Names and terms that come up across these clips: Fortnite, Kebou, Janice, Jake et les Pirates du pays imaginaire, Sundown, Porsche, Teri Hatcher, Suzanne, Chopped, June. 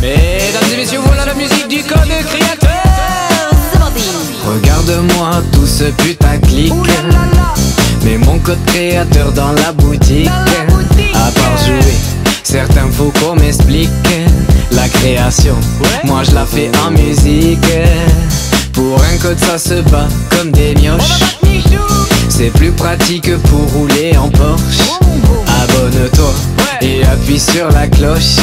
Mesdames et messieurs, voilà la musique du code créateur. Regarde-moi tout ce putaclic. Mets mon code créateur dans la boutique. À part jouer, certains faut qu'on m'explique. La création, moi je la fais en musique. Pour un code ça se bat comme des mioches. C'est plus pratique pour rouler en Porsche. Abonne-toi et appuie sur la cloche.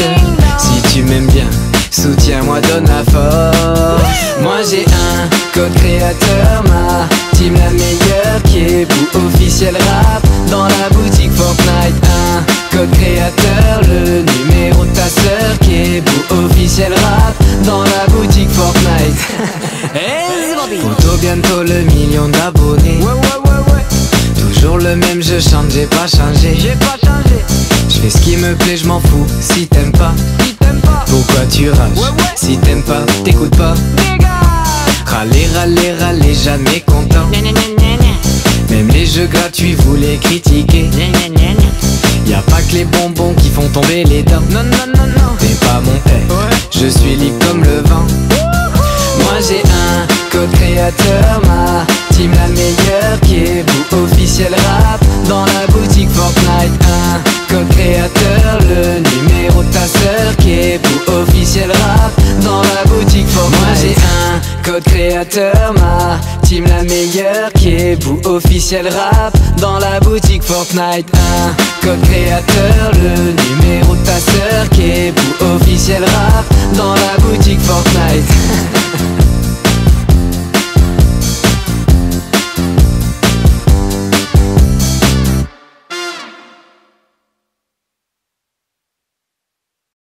Si tu m'aimes bien, soutiens-moi, donne la force. Moi j'ai un code créateur, ma team la meilleure. Kebou officiel rap dans la boutique Fortnite. Un code créateur, le numéro de ta sœur. Kebou officiel rap dans la boutique Fortnite. Photo bientôt le million d'abonnés. Toujours le même, je chante, j'ai pas changé. Je fais ce qui me plaît, je m'en fous. Si t'aimes pas, pourquoi tu rages? Si t'aimes pas, t'écoutes pas. Râler, râler, râler, jamais content. Même les jeux gratuits, vous les critiquez. Y'a pas que les bonbons qui font tomber les dents. T'es pas mon père, je suis libre comme le vent. Moi j'ai un code créateur, ma team la meilleure. Kebou officiel rap dans la boutique Fortnite. Un code créateur, le numéro de ta sœur. Kebou officiel rap dans la boutique Fortnite. Moi j'ai un code créateur, ma team la meilleure. Kebou officiel rap dans la boutique Fortnite. Un code créateur, le numéro